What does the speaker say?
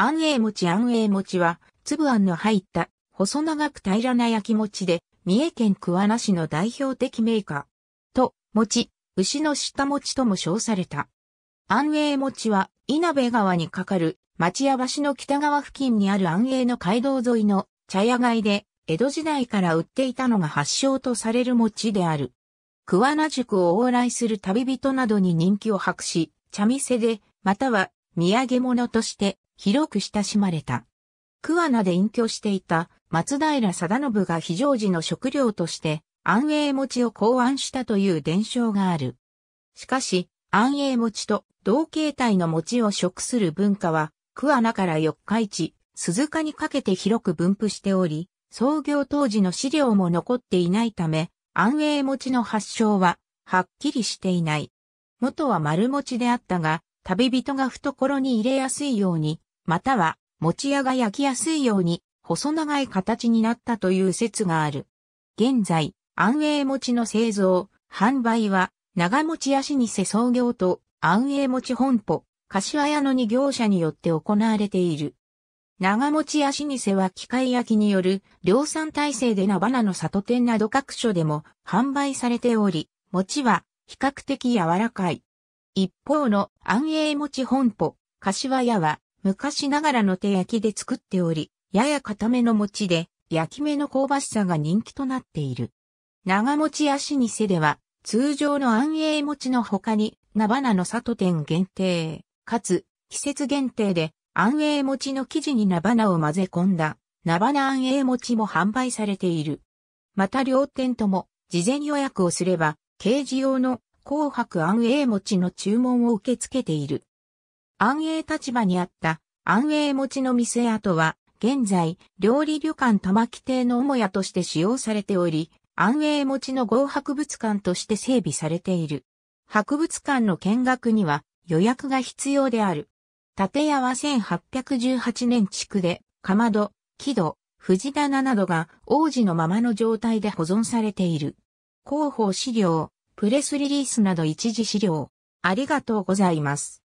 安永餅。安永餅は、粒あんの入った、細長く平らな焼き餅で、三重県桑名市の代表的銘菓。と、餅、牛の舌餅とも称された。安永餅は、稲部川に架かる、町屋橋の北側付近にある安永の街道沿いの茶屋街で、江戸時代から売っていたのが発祥とされる餅である。桑名宿を往来する旅人などに人気を博し、茶店で、または、土産物として、広く親しまれた。桑名で隠居していた松平定信が非常時の食料として安永餅を考案したという伝承がある。しかし安永餅と同形態の餅を食する文化は桑名から四日市、鈴鹿にかけて広く分布しており、創業当時の資料も残っていないため安永餅の発祥ははっきりしていない。元は丸餅であったが旅人が懐に入れやすいようにまたは、餅屋が焼きやすいように、細長い形になったという説がある。現在、安永餅の製造、販売は、長餅屋老舗創業と、安永餅本舗、柏屋の2業者によって行われている。長餅屋老舗は機械焼きによる、量産体制でなばなの里店など各所でも、販売されており、餅は、比較的柔らかい。一方の、安永餅本舗、柏屋は、昔ながらの手焼きで作っており、やや固めの餅で、焼き目の香ばしさが人気となっている。長餅屋老舗では、通常の安永餅の他に、なばなの里店限定、かつ、季節限定で、安永餅の生地になばなを混ぜ込んだ、なばな安永餅も販売されている。また両店とも、事前予約をすれば、掲示用の紅白安永餅の注文を受け付けている。安永立場にあった安永餅の店跡は現在料理旅館玉木亭の母屋として使用されており、安永餅の郷博物館として整備されている。博物館の見学には予約が必要である。建屋は1818年築で、かまど、木戸、藤棚などが往時のままの状態で保存されている。広報資料、プレスリリースなど一次資料。ありがとうございます。